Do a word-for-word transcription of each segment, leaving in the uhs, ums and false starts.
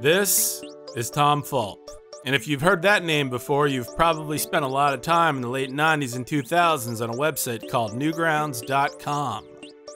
This is Tom Fulp, and if you've heard that name before, you've probably spent a lot of time in the late nineties and two thousands on a website called Newgrounds dot com.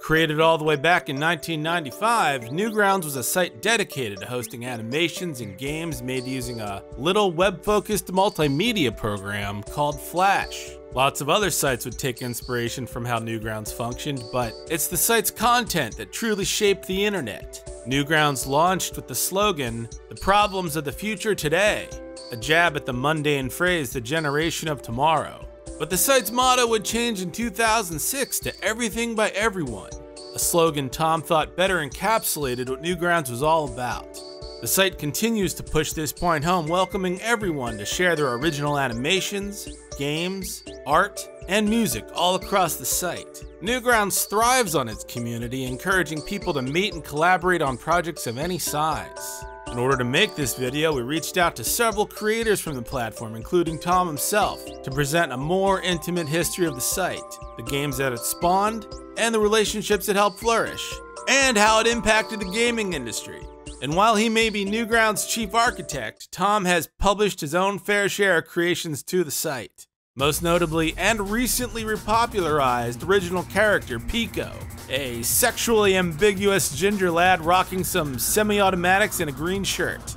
Created all the way back in nineteen ninety-five, Newgrounds was a site dedicated to hosting animations and games made using a little web-focused multimedia program called Flash. Lots of other sites would take inspiration from how Newgrounds functioned, but it's the site's content that truly shaped the internet. Newgrounds launched with the slogan, "The problems of the future today," a jab at the mundane phrase, "the generation of tomorrow." But the site's motto would change in two thousand six to "everything by everyone," a slogan Tom thought better encapsulated what Newgrounds was all about. The site continues to push this point home, welcoming everyone to share their original animations, games, art, and music all across the site. Newgrounds thrives on its community, encouraging people to meet and collaborate on projects of any size. In order to make this video, we reached out to several creators from the platform, including Tom himself, to present a more intimate history of the site, the games that it spawned, and the relationships it helped flourish, and how it impacted the gaming industry. And while he may be Newgrounds' chief architect, Tom has published his own fair share of creations to the site. Most notably, and recently repopularized, original character Pico, a sexually ambiguous ginger lad rocking some semi-automatics and a green shirt.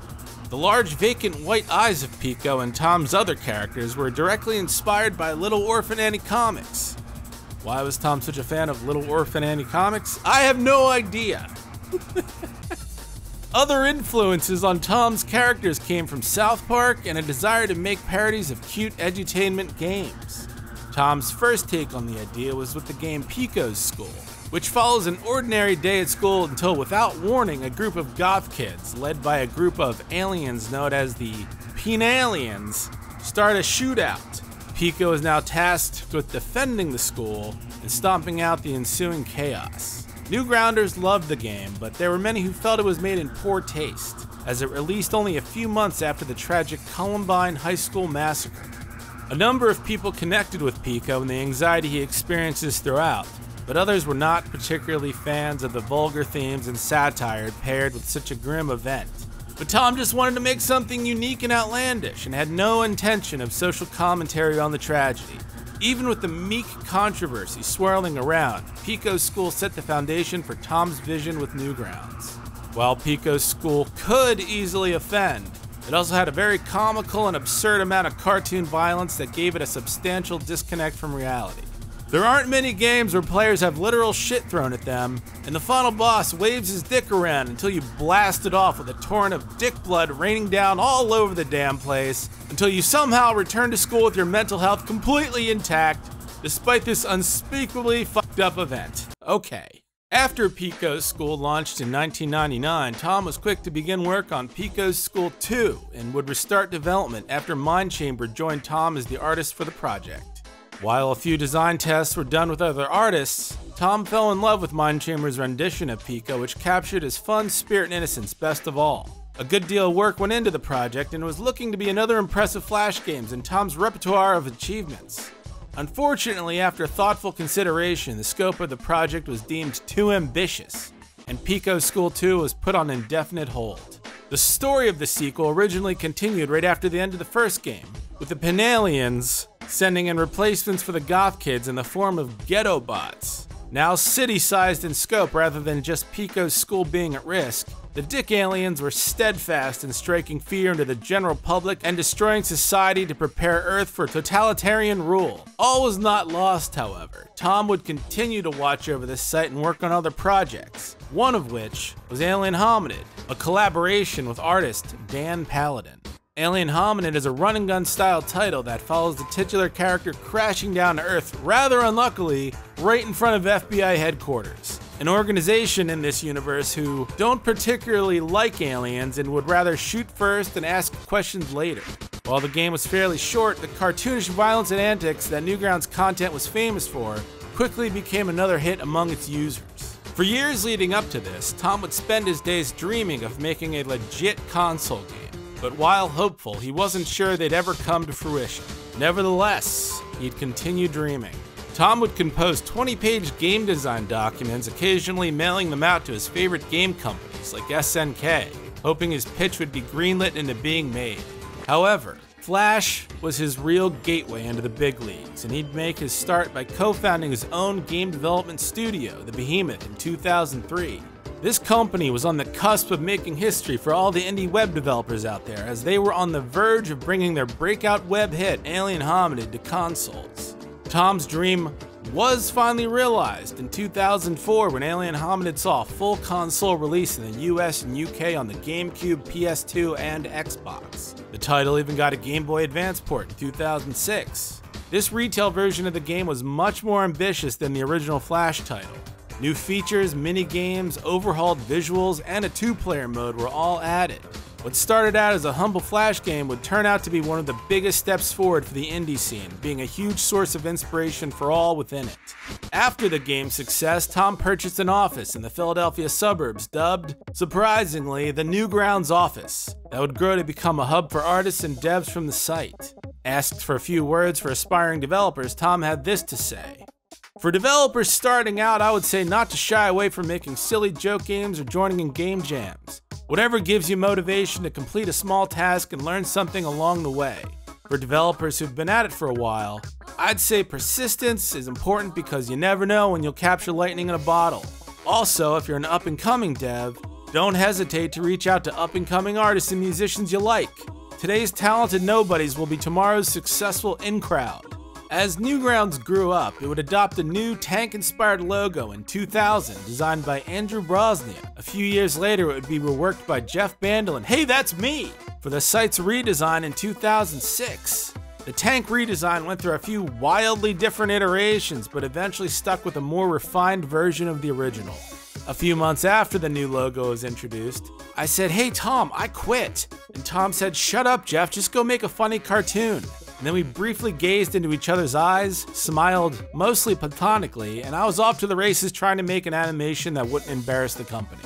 The large vacant white eyes of Pico and Tom's other characters were directly inspired by Little Orphan Annie comics. Why was Tom such a fan of Little Orphan Annie comics? I have no idea. Other influences on Tom's characters came from South Park and a desire to make parodies of cute edutainment games. Tom's first take on the idea was with the game Pico's School, which follows an ordinary day at school until, without warning, a group of goth kids, led by a group of aliens known as the Penalians, start a shootout. Pico is now tasked with defending the school and stomping out the ensuing chaos. Newgrounders loved the game, but there were many who felt it was made in poor taste, as it released only a few months after the tragic Columbine High School massacre. A number of people connected with Pico and the anxiety he experiences throughout, but others were not particularly fans of the vulgar themes and satire paired with such a grim event. But Tom just wanted to make something unique and outlandish, and had no intention of social commentary on the tragedy. Even with the meek controversy swirling around, Pico's School set the foundation for Tom's vision with Newgrounds. While Pico's School could easily offend, it also had a very comical and absurd amount of cartoon violence that gave it a substantial disconnect from reality. There aren't many games where players have literal shit thrown at them, and the final boss waves his dick around until you blast it off with a torrent of dick blood raining down all over the damn place, until you somehow return to school with your mental health completely intact, despite this unspeakably fucked up event. Okay. After Pico's School launched in nineteen ninety-nine, Tom was quick to begin work on Pico's School two, and would restart development after Mindchamber joined Tom as the artist for the project. While a few design tests were done with other artists, Tom fell in love with Mindchamber's rendition of Pico, which captured his fun spirit and innocence best of all. A good deal of work went into the project, and it was looking to be another impressive Flash games in Tom's repertoire of achievements. Unfortunately, after thoughtful consideration, the scope of the project was deemed too ambitious, and Pico's School two was put on indefinite hold. The story of the sequel originally continued right after the end of the first game, with the Penalians sending in replacements for the goth kids in the form of ghetto bots. Now city-sized in scope rather than just Pico's School being at risk, the dick aliens were steadfast in striking fear into the general public and destroying society to prepare Earth for totalitarian rule. All was not lost, however. Tom would continue to watch over this site and work on other projects, one of which was Alien Hominid, a collaboration with artist Dan Paladin. Alien Hominid is a run-and-gun style title that follows the titular character crashing down to Earth, rather unluckily, right in front of F B I headquarters, an organization in this universe who don't particularly like aliens and would rather shoot first and ask questions later. While the game was fairly short, the cartoonish violence and antics that Newgrounds content was famous for quickly became another hit among its users. For years leading up to this, Tom would spend his days dreaming of making a legit console game. But while hopeful, he wasn't sure they'd ever come to fruition. Nevertheless, he'd continue dreaming. Tom would compose twenty-page game design documents, occasionally mailing them out to his favorite game companies like S N K, hoping his pitch would be greenlit into being made. However, Flash was his real gateway into the big leagues, and he'd make his start by co-founding his own game development studio, The Behemoth, in two thousand three. This company was on the cusp of making history for all the indie web developers out there, as they were on the verge of bringing their breakout web hit, Alien Hominid, to consoles. Tom's dream was finally realized in two thousand four when Alien Hominid saw a full console release in the U S and U K on the GameCube, P S two, and Xbox. The title even got a Game Boy Advance port in two thousand six. This retail version of the game was much more ambitious than the original Flash title. New features, mini-games, overhauled visuals, and a two-player mode were all added. What started out as a humble Flash game would turn out to be one of the biggest steps forward for the indie scene, being a huge source of inspiration for all within it. After the game's success, Tom purchased an office in the Philadelphia suburbs dubbed, surprisingly, the Newgrounds office, that would grow to become a hub for artists and devs from the site. Asked for a few words for aspiring developers, Tom had this to say. For developers starting out, I would say not to shy away from making silly joke games or joining in game jams. Whatever gives you motivation to complete a small task and learn something along the way. For developers who've been at it for a while, I'd say persistence is important because you never know when you'll capture lightning in a bottle. Also, if you're an up-and-coming dev, don't hesitate to reach out to up-and-coming artists and musicians you like. Today's talented nobodies will be tomorrow's successful in-crowd. As Newgrounds grew up, it would adopt a new tank-inspired logo in two thousand, designed by Andrew Brosnan. A few years later, it would be reworked by Jeff Bandel and Hey, That's Me! For the site's redesign in two thousand six. The tank redesign went through a few wildly different iterations, but eventually stuck with a more refined version of the original. A few months after the new logo was introduced, I said, "Hey Tom, I quit." And Tom said, "Shut up, Jeff, just go make a funny cartoon." And then we briefly gazed into each other's eyes, smiled mostly platonically, and I was off to the races trying to make an animation that wouldn't embarrass the company.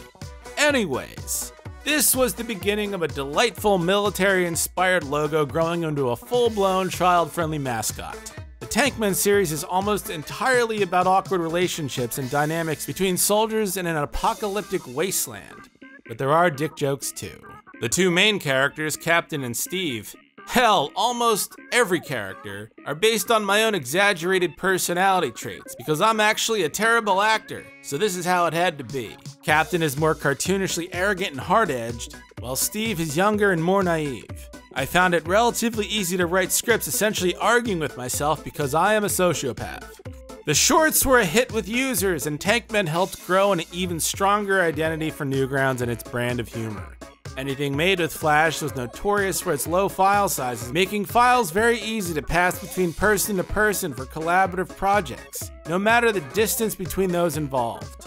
Anyways, this was the beginning of a delightful military-inspired logo growing into a full-blown child-friendly mascot. The Tankman series is almost entirely about awkward relationships and dynamics between soldiers in an apocalyptic wasteland, but there are dick jokes too. The two main characters, Captain and Steve, hell, almost every character, are based on my own exaggerated personality traits because I'm actually a terrible actor, so this is how it had to be. Captain is more cartoonishly arrogant and hard-edged, while Steve is younger and more naive. I found it relatively easy to write scripts essentially arguing with myself because I am a sociopath. The shorts were a hit with users, and Tankman helped grow an even stronger identity for Newgrounds and its brand of humor. Anything made with Flash was notorious for its low file sizes, making files very easy to pass between person to person for collaborative projects, no matter the distance between those involved.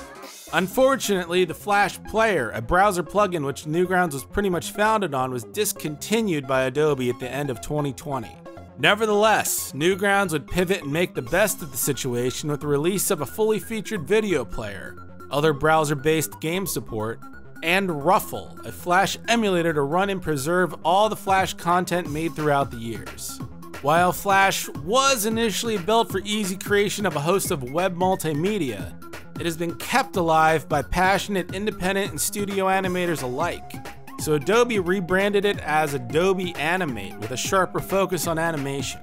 Unfortunately, the Flash Player, a browser plugin which Newgrounds was pretty much founded on, was discontinued by Adobe at the end of twenty twenty. Nevertheless, Newgrounds would pivot and make the best of the situation with the release of a fully featured video player, other browser-based game support, and Ruffle, a Flash emulator to run and preserve all the Flash content made throughout the years. While Flash was initially built for easy creation of a host of web multimedia, it has been kept alive by passionate independent and studio animators alike. So Adobe rebranded it as Adobe Animate with a sharper focus on animation.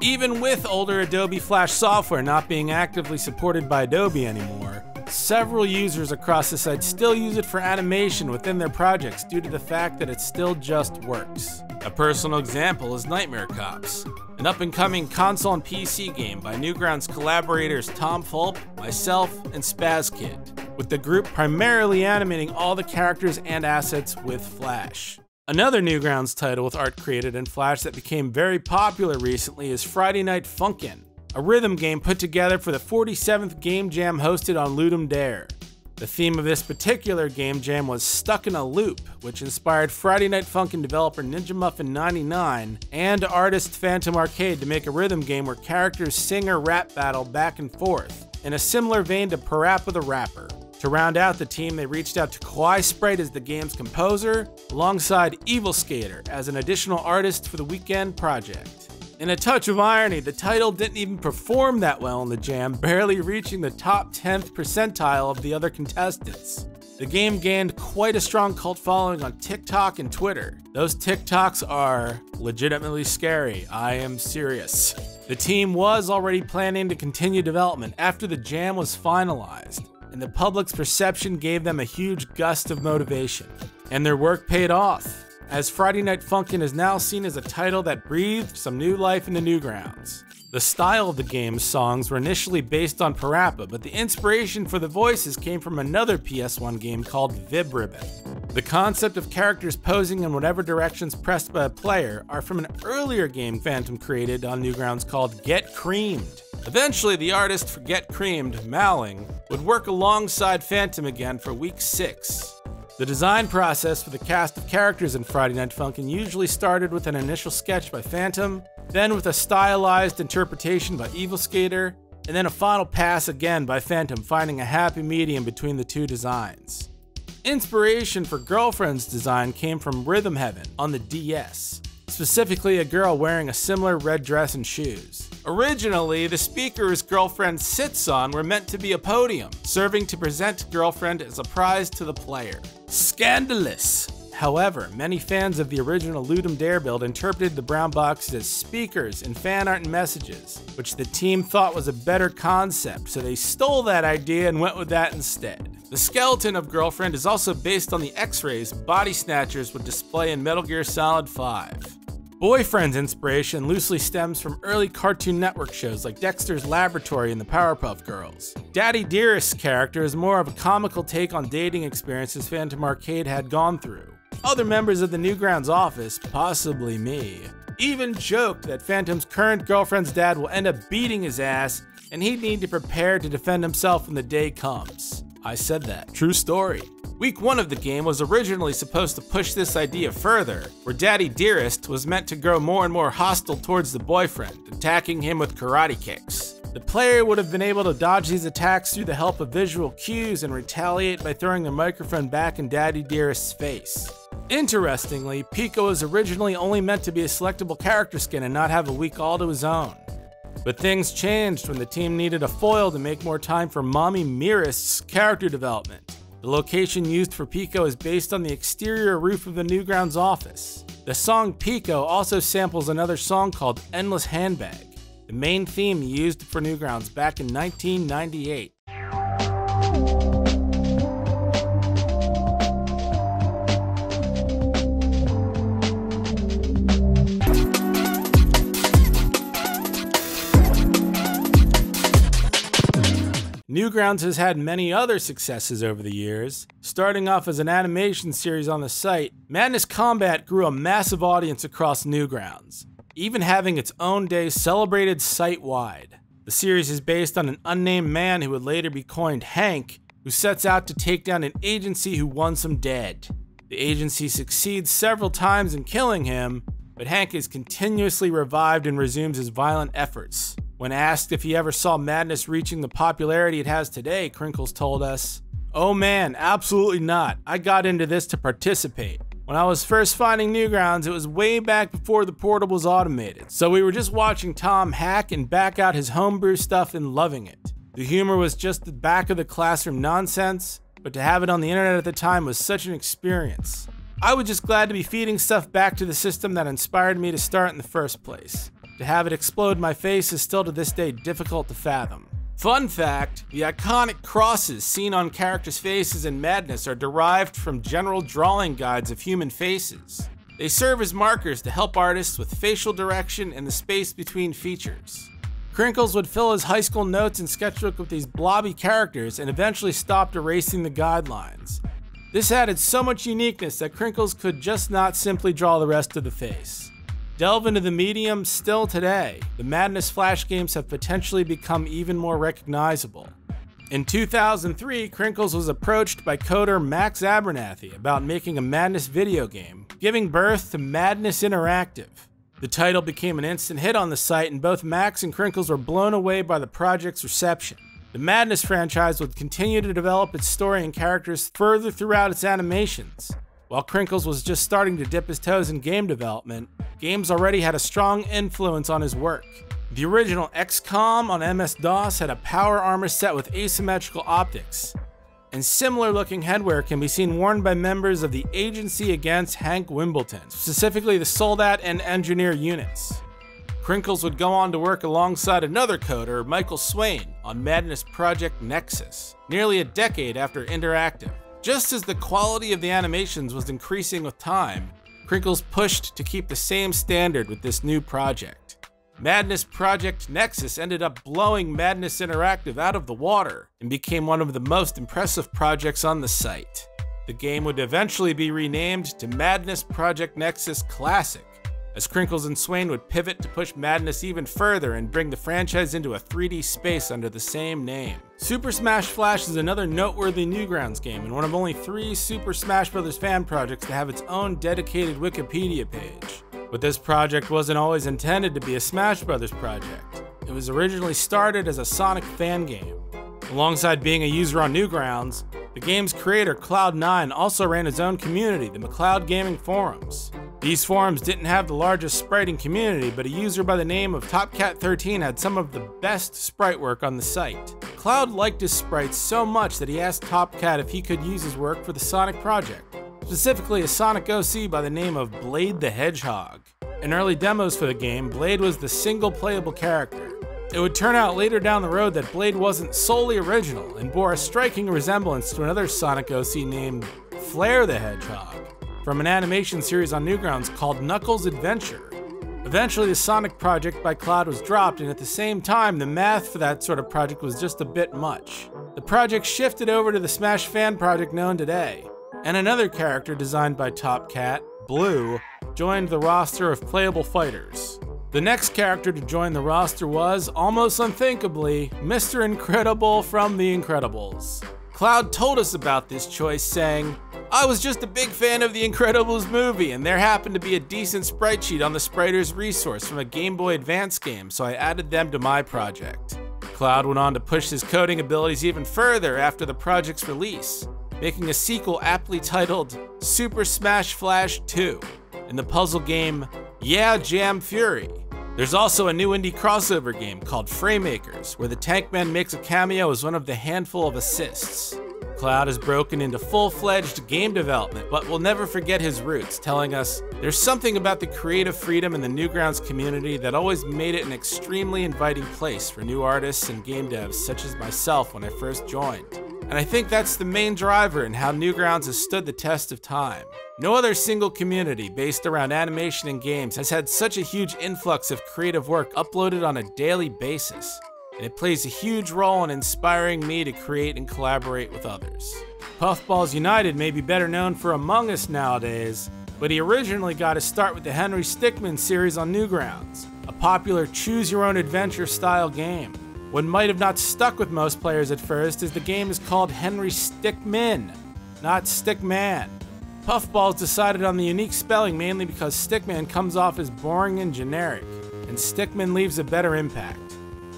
Even with older Adobe Flash software not being actively supported by Adobe anymore, several users across the site still use it for animation within their projects due to the fact that it still just works. A personal example is Nightmare Cops, an up-and-coming console and P C game by Newgrounds collaborators Tom Fulp, myself, and SpazKid, with the group primarily animating all the characters and assets with Flash. Another Newgrounds title with art created in Flash that became very popular recently is Friday Night Funkin', a rhythm game put together for the forty-seventh Game Jam hosted on Ludum Dare. The theme of this particular Game Jam was Stuck in a Loop, which inspired Friday Night Funkin' developer Ninja Muffin ninety-nine and artist Phantom Arcade to make a rhythm game where characters sing or rap battle back and forth, in a similar vein to Parappa the Rapper. To round out the team, they reached out to Kawhi Sprite as the game's composer, alongside Evil Skater as an additional artist for the weekend project. In a touch of irony, the title didn't even perform that well in the jam, barely reaching the top tenth percentile of the other contestants. The game gained quite a strong cult following on TikTok and Twitter. Those TikToks are legitimately scary. I am serious. The team was already planning to continue development after the jam was finalized, and the public's perception gave them a huge gust of motivation. And their work paid off, as Friday Night Funkin' is now seen as a title that breathed some new life into Newgrounds. The style of the game's songs were initially based on Parappa, but the inspiration for the voices came from another P S one game called Vib Ribbon. The concept of characters posing in whatever directions pressed by a player are from an earlier game Phantom created on Newgrounds called Get Creamed. Eventually, the artist for Get Creamed, Malling, would work alongside Phantom again for week six. The design process for the cast of characters in Friday Night Funkin' usually started with an initial sketch by Phantom, then with a stylized interpretation by Evil Skater, and then a final pass again by Phantom, finding a happy medium between the two designs. Inspiration for Girlfriend's design came from Rhythm Heaven on the D S, specifically a girl wearing a similar red dress and shoes. Originally, the speakers Girlfriend sits on were meant to be a podium, serving to present Girlfriend as a prize to the player. Scandalous! However, many fans of the original Ludum Dare build interpreted the brown boxes as speakers in fan art and messages, which the team thought was a better concept, so they stole that idea and went with that instead. The skeleton of Girlfriend is also based on the X-rays Body Snatchers would display in Metal Gear Solid five. Boyfriend's inspiration loosely stems from early Cartoon Network shows like Dexter's Laboratory and the Powerpuff Girls. Daddy Dearest's character is more of a comical take on dating experiences Phantom Arcade had gone through. Other members of the Newgrounds office, possibly me, even joked that Phantom's current girlfriend's dad will end up beating his ass and he'd need to prepare to defend himself when the day comes. I said that. True story. Week one of the game was originally supposed to push this idea further, where Daddy Dearest was meant to grow more and more hostile towards the boyfriend, attacking him with karate kicks. The player would have been able to dodge these attacks through the help of visual cues and retaliate by throwing their microphone back in Daddy Dearest's face. Interestingly, Pico was originally only meant to be a selectable character skin and not have a week all to his own. But things changed when the team needed a foil to make more time for Mommy Mearest's character development. The location used for Pico is based on the exterior roof of the Newgrounds office. The song Pico also samples another song called Endless Handbag, the main theme used for Newgrounds back in nineteen ninety-eight. Newgrounds has had many other successes over the years. Starting off as an animation series on the site, Madness Combat grew a massive audience across Newgrounds, even having its own day celebrated site-wide. The series is based on an unnamed man who would later be coined Hank, who sets out to take down an agency who wants him dead. The agency succeeds several times in killing him, but Hank is continuously revived and resumes his violent efforts. When asked if he ever saw Madness reaching the popularity it has today, Krinkles told us, "Oh man, absolutely not. I got into this to participate. When I was first finding Newgrounds, it was way back before the portables automated, so we were just watching Tom hack and back out his homebrew stuff and loving it. The humor was just the back of the classroom nonsense, but to have it on the internet at the time was such an experience. I was just glad to be feeding stuff back to the system that inspired me to start in the first place. To have it explode in my face is still to this day difficult to fathom." Fun fact, the iconic crosses seen on characters' faces in Madness are derived from general drawing guides of human faces. They serve as markers to help artists with facial direction and the space between features. Krinkles would fill his high school notes and sketchbook with these blobby characters and eventually stopped erasing the guidelines. This added so much uniqueness that Krinkles could just not simply draw the rest of the face. Delve into the medium still today, the Madness Flash games have potentially become even more recognizable. In two thousand three, Krinkles was approached by coder Max Abernathy about making a Madness video game, giving birth to Madness Interactive. The title became an instant hit on the site, and both Max and Krinkles were blown away by the project's reception. The Madness franchise would continue to develop its story and characters further throughout its animations. While Krinkles was just starting to dip his toes in game development, games already had a strong influence on his work. The original X COM on M S DOS had a power armor set with asymmetrical optics. and similar looking headwear can be seen worn by members of the agency against Hank Wimbledon, specifically the Soldat and Engineer units. Krinkles would go on to work alongside another coder, Michael Swain, on Madness Project Nexus, nearly a decade after Interactive. Just as the quality of the animations was increasing with time, Krinkles pushed to keep the same standard with this new project. Madness Project Nexus ended up blowing Madness Interactive out of the water and became one of the most impressive projects on the site. The game would eventually be renamed to Madness Project Nexus Classic, as Krinkles and Swain would pivot to push Madness even further and bring the franchise into a three D space under the same name. Super Smash Flash is another noteworthy Newgrounds game and one of only three Super Smash Bros. Fan projects to have its own dedicated Wikipedia page. But this project wasn't always intended to be a Smash Bros. Project. It was originally started as a Sonic fan game. Alongside being a user on Newgrounds, the game's creator Cloud nine also ran his own community, the McCloud Gaming Forums. These forums didn't have the largest spriting community, but a user by the name of Top Cat thirteen had some of the best sprite work on the site. Cloud liked his sprites so much that he asked Top Cat if he could use his work for the Sonic project, specifically a Sonic O C by the name of Blade the Hedgehog. In early demos for the game, Blade was the single playable character. It would turn out later down the road that Blade wasn't solely original and bore a striking resemblance to another Sonic O C named Flare the Hedgehog, from an animation series on Newgrounds called Knuckles Adventure. Eventually, the Sonic project by Cloud was dropped, and at the same time, the math for that sort of project was just a bit much. The project shifted over to the Smash fan project known today, and another character designed by Top Cat, Blue, joined the roster of playable fighters. The next character to join the roster was, almost unthinkably, Mister Incredible from The Incredibles. Cloud told us about this choice, saying, "I was just a big fan of The Incredibles movie, and there happened to be a decent sprite sheet on the Spriters resource from a Game Boy Advance game, so I added them to my project." Cloud went on to push his coding abilities even further after the project's release, making a sequel aptly titled Super Smash Flash two, and the puzzle game Yeah Jam Fury. There's also a new indie crossover game called Fraymakers, where the Tankman makes a cameo as one of the handful of assists. Cloud has broken into full-fledged game development, but will never forget his roots, telling us, "There's something about the creative freedom in the Newgrounds community that always made it an extremely inviting place for new artists and game devs such as myself when I first joined. And I think that's the main driver in how Newgrounds has stood the test of time. No other single community based around animation and games has had such a huge influx of creative work uploaded on a daily basis, and it plays a huge role in inspiring me to create and collaborate with others." Puffballs United may be better known for Among Us nowadays, but he originally got his start with the Henry Stickmin series on Newgrounds, a popular choose-your-own-adventure style game. What might have not stuck with most players at first is the game is called Henry Stickmin, not Stickman. Puffballs decided on the unique spelling mainly because Stickman comes off as boring and generic, and Stickmin leaves a better impact.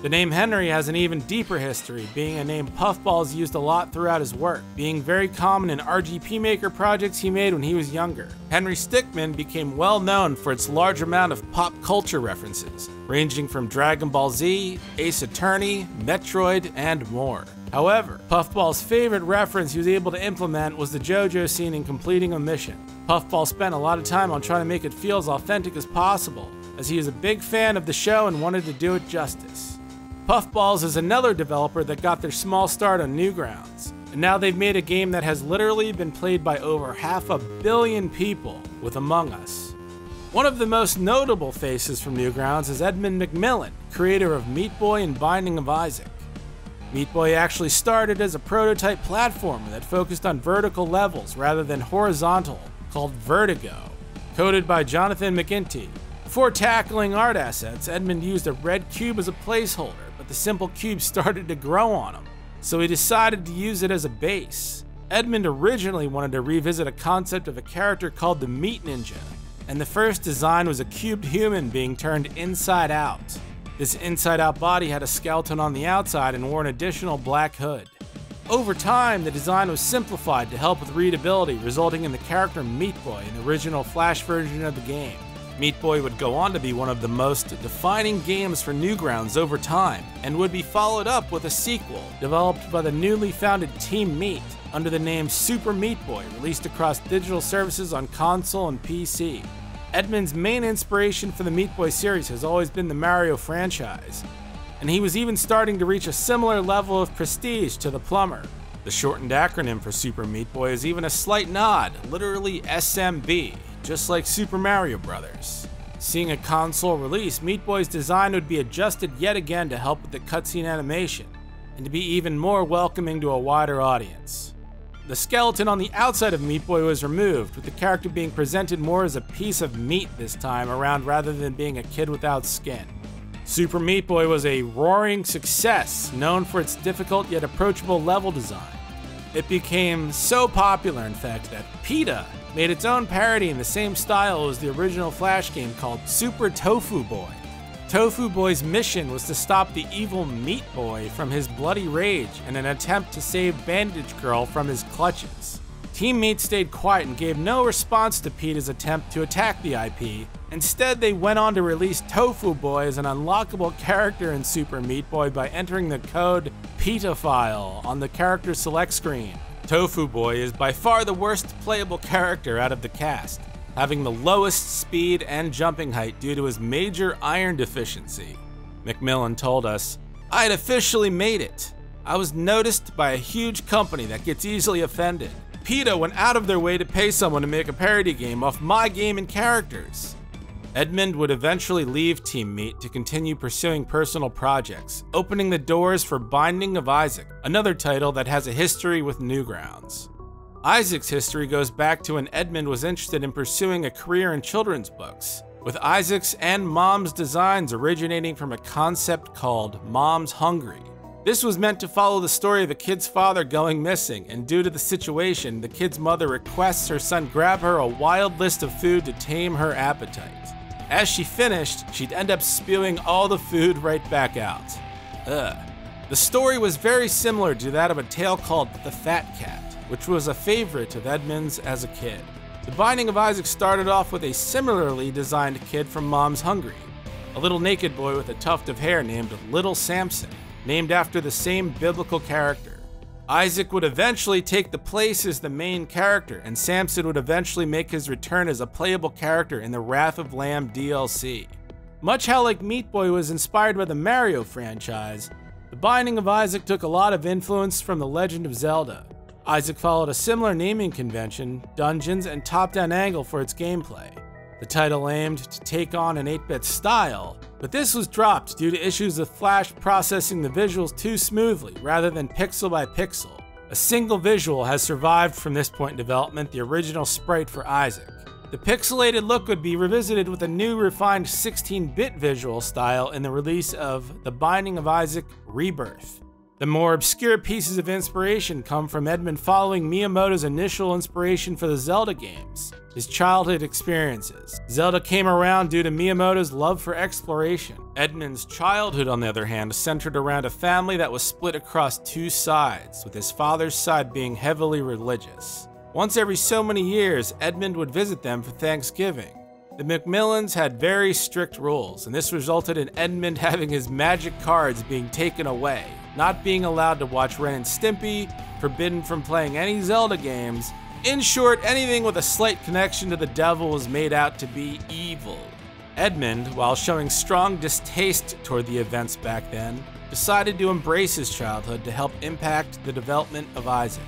The name Henry has an even deeper history, being a name Puffballs used a lot throughout his work, being very common in R G P Maker projects he made when he was younger. Henry Stickmin became well known for its large amount of pop culture references, ranging from Dragon Ball Z, Ace Attorney, Metroid, and more. However, Puffball's favorite reference he was able to implement was the JoJo scene in completing a mission. Puffball spent a lot of time on trying to make it feel as authentic as possible, as he was a big fan of the show and wanted to do it justice. Puffballs is another developer that got their small start on Newgrounds, and now they've made a game that has literally been played by over half a billion people with Among Us. One of the most notable faces from Newgrounds is Edmund McMillan, creator of Meat Boy and Binding of Isaac. Meat Boy actually started as a prototype platformer that focused on vertical levels rather than horizontal, called Vertigo, coded by Jonathan McGinty. Before tackling art assets, Edmund used a red cube as a placeholder, the simple cube started to grow on him, so he decided to use it as a base. Edmund originally wanted to revisit a concept of a character called the Meat Ninja, and the first design was a cubed human being turned inside out. This inside-out body had a skeleton on the outside and wore an additional black hood. Over time, the design was simplified to help with readability, resulting in the character Meat Boy in the original Flash version of the game. Meat Boy would go on to be one of the most defining games for Newgrounds over time, and would be followed up with a sequel developed by the newly founded Team Meat under the name Super Meat Boy, released across digital services on console and P C. Edmund's main inspiration for the Meat Boy series has always been the Mario franchise, and he was even starting to reach a similar level of prestige to the plumber. The shortened acronym for Super Meat Boy is even a slight nod, literally S M B, just like Super Mario Brothers. Seeing a console release, Meat Boy's design would be adjusted yet again to help with the cutscene animation, and to be even more welcoming to a wider audience. The skeleton on the outside of Meat Boy was removed, with the character being presented more as a piece of meat this time around rather than being a kid without skin. Super Meat Boy was a roaring success, known for its difficult yet approachable level design. It became so popular, in fact, that PETA made its own parody in the same style as the original Flash game called Super Tofu Boy. Tofu Boy's mission was to stop the evil Meat Boy from his bloody rage in an attempt to save Bandage Girl from his clutches. Teammates stayed quiet and gave no response to PETA's attempt to attack the I P. Instead, they went on to release Tofu Boy as an unlockable character in Super Meat Boy by entering the code PETAFile on the character select screen. Tofu Boy is by far the worst playable character out of the cast, having the lowest speed and jumping height due to his major iron deficiency. McMillan told us, "I had officially made it. I was noticed by a huge company that gets easily offended. PETA went out of their way to pay someone to make a parody game off my game and characters." Edmund would eventually leave Team Meat to continue pursuing personal projects, opening the doors for Binding of Isaac, another title that has a history with Newgrounds. Isaac's history goes back to when Edmund was interested in pursuing a career in children's books, with Isaac's and Mom's designs originating from a concept called Mom's Hungry. This was meant to follow the story of a kid's father going missing, and due to the situation, the kid's mother requests her son grab her a wild list of food to tame her appetite. As she finished, she'd end up spewing all the food right back out. Ugh. The story was very similar to that of a tale called The Fat Cat, which was a favorite of Edmund's as a kid. The Binding of Isaac started off with a similarly designed kid from Mom's Hungry, a little naked boy with a tuft of hair named Little Samson, named after the same biblical character. Isaac would eventually take the place as the main character, and Samson would eventually make his return as a playable character in the Wrath of Lamb D L C. Much how like Meat Boy was inspired by the Mario franchise, The Binding of Isaac took a lot of influence from The Legend of Zelda. Isaac followed a similar naming convention, dungeons, and top-down angle for its gameplay. The title aimed to take on an eight bit style, but this was dropped due to issues of Flash processing the visuals too smoothly rather than pixel by pixel. A single visual has survived from this point in development, the original sprite for Isaac. The pixelated look would be revisited with a new refined sixteen bit visual style in the release of The Binding of Isaac Rebirth. The more obscure pieces of inspiration come from Edmund following Miyamoto's initial inspiration for the Zelda games, his childhood experiences. Zelda came around due to Miyamoto's love for exploration. Edmund's childhood, on the other hand, centered around a family that was split across two sides, with his father's side being heavily religious. Once every so many years, Edmund would visit them for Thanksgiving. The McMillans had very strict rules, and this resulted in Edmund having his magic cards being taken away, not being allowed to watch Ren and Stimpy, forbidden from playing any Zelda games. In short, anything with a slight connection to the devil was made out to be evil. Edmund, while showing strong distaste toward the events back then, decided to embrace his childhood to help impact the development of Isaac.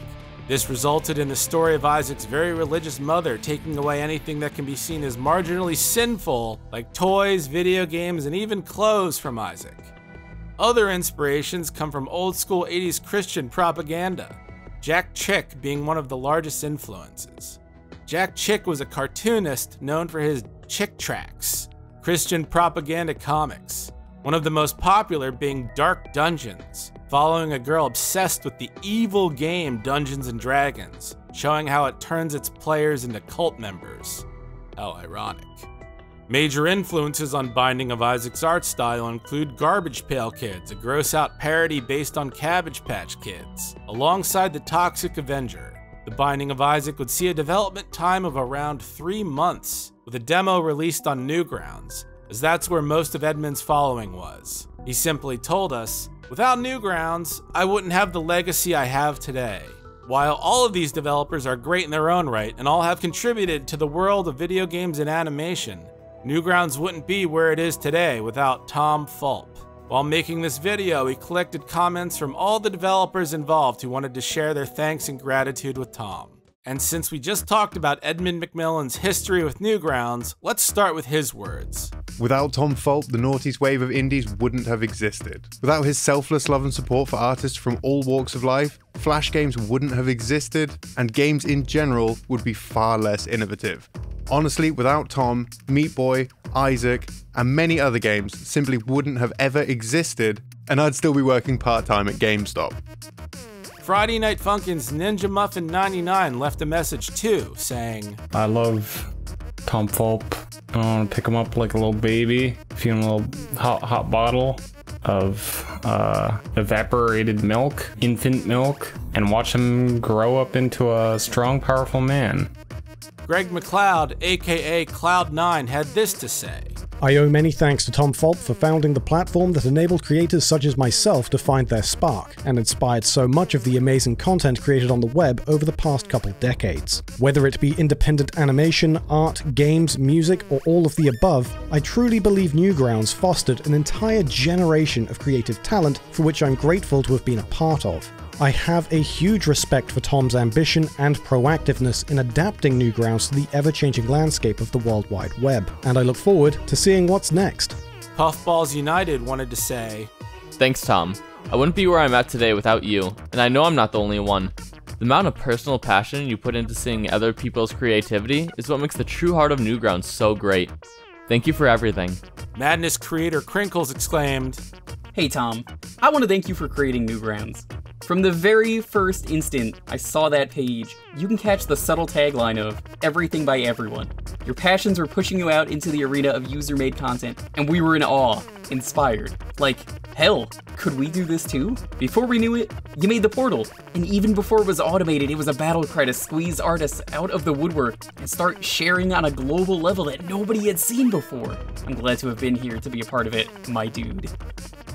This resulted in the story of Isaac's very religious mother taking away anything that can be seen as marginally sinful, like toys, video games, and even clothes from Isaac. Other inspirations come from old-school eighties Christian propaganda, Jack Chick being one of the largest influences. Jack Chick was a cartoonist known for his Chick Tracks, Christian propaganda comics, one of the most popular being Dark Dungeons, following a girl obsessed with the evil game Dungeons and Dragons, showing how it turns its players into cult members. How ironic. Major influences on Binding of Isaac's art style include Garbage Pail Kids, a gross-out parody based on Cabbage Patch Kids, alongside The Toxic Avenger. The Binding of Isaac would see a development time of around three months, with a demo released on Newgrounds, as that's where most of Edmund's following was. He simply told us, "Without Newgrounds, I wouldn't have the legacy I have today. While all of these developers are great in their own right and all have contributed to the world of video games and animation, Newgrounds wouldn't be where it is today without Tom Fulp. While making this video, he collected comments from all the developers involved who wanted to share their thanks and gratitude with Tom. And since we just talked about Edmund McMillan's history with Newgrounds, let's start with his words. Without Tom Fulp, the noughties wave of indies wouldn't have existed. Without his selfless love and support for artists from all walks of life, Flash games wouldn't have existed, and games in general would be far less innovative. Honestly, without Tom, Meat Boy, Isaac, and many other games simply wouldn't have ever existed, and I'd still be working part-time at GameStop. Friday Night Funkin's Ninja Muffin ninety-nine left a message too, saying, I love Tom Fulp. I want to pick him up like a little baby, feeling a little hot, hot bottle of uh, evaporated milk, infant milk, and watch him grow up into a strong, powerful man. Greg McLeod, aka Cloud nine, had this to say. I owe many thanks to Tom Fulp for founding the platform that enabled creators such as myself to find their spark, and inspired so much of the amazing content created on the web over the past couple decades. Whether it be independent animation, art, games, music, or all of the above, I truly believe Newgrounds fostered an entire generation of creative talent for which I'm grateful to have been a part of. I have a huge respect for Tom's ambition and proactiveness in adapting Newgrounds to the ever-changing landscape of the World Wide Web, and I look forward to seeing what's next. Puffballs United wanted to say, thanks, Tom. I wouldn't be where I'm at today without you, and I know I'm not the only one. The amount of personal passion you put into seeing other people's creativity is what makes the true heart of Newgrounds so great. Thank you for everything. Madness creator Krinkles exclaimed, hey, Tom. I want to thank you for creating Newgrounds. From the very first instant I saw that page, you can catch the subtle tagline of everything by everyone. Your passions were pushing you out into the arena of user-made content, and we were in awe, inspired. Like, hell, could we do this too? Before we knew it, you made the portal. And even before it was automated, it was a battle cry to squeeze artists out of the woodwork and start sharing on a global level that nobody had seen before. I'm glad to have been here to be a part of it, my dude.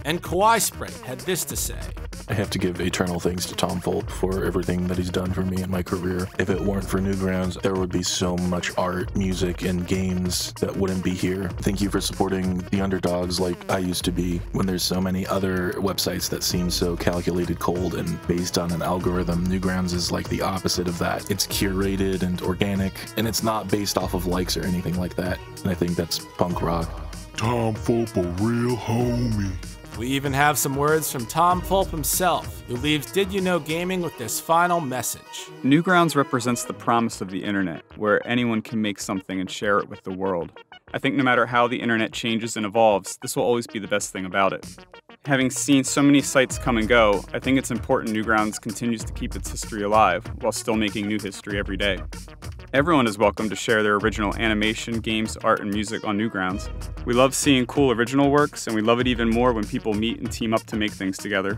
And Kawaii Sprite had this to say. I have to give eternal thanks to Tom Fulp for everything that he's done for me in my career. If it weren't for Newgrounds, there would be so much art, music, and games that wouldn't be here. Thank you for supporting the underdogs like I used to be when there's so many other websites that seem so calculated, cold, and based on an algorithm. Newgrounds is like the opposite of that. It's curated and organic, and it's not based off of likes or anything like that. And I think that's punk rock. Tom Fulp, a real homie. We even have some words from Tom Fulp himself, who leaves Did You Know Gaming with this final message. Newgrounds represents the promise of the internet, where anyone can make something and share it with the world. I think no matter how the internet changes and evolves, this will always be the best thing about it. Having seen so many sites come and go, I think it's important Newgrounds continues to keep its history alive, while still making new history every day. Everyone is welcome to share their original animation, games, art, and music on Newgrounds. We love seeing cool original works, and we love it even more when people meet and team up to make things together.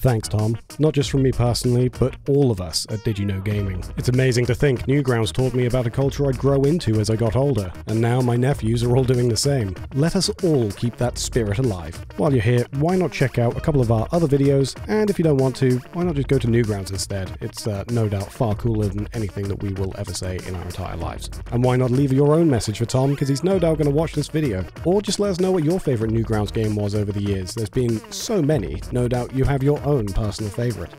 Thanks, Tom. Not just from me personally, but all of us at Did You Know Gaming. It's amazing to think Newgrounds taught me about a culture I'd grow into as I got older, and now my nephews are all doing the same. Let us all keep that spirit alive. While you're here, why not check out a couple of our other videos, and if you don't want to, why not just go to Newgrounds instead? It's uh, no doubt far cooler than anything that we will ever say in our entire lives. And why not leave your own message for Tom, because he's no doubt going to watch this video. Or just let us know what your favorite Newgrounds game was over the years. There's been so many, no doubt you have your own personal favorite.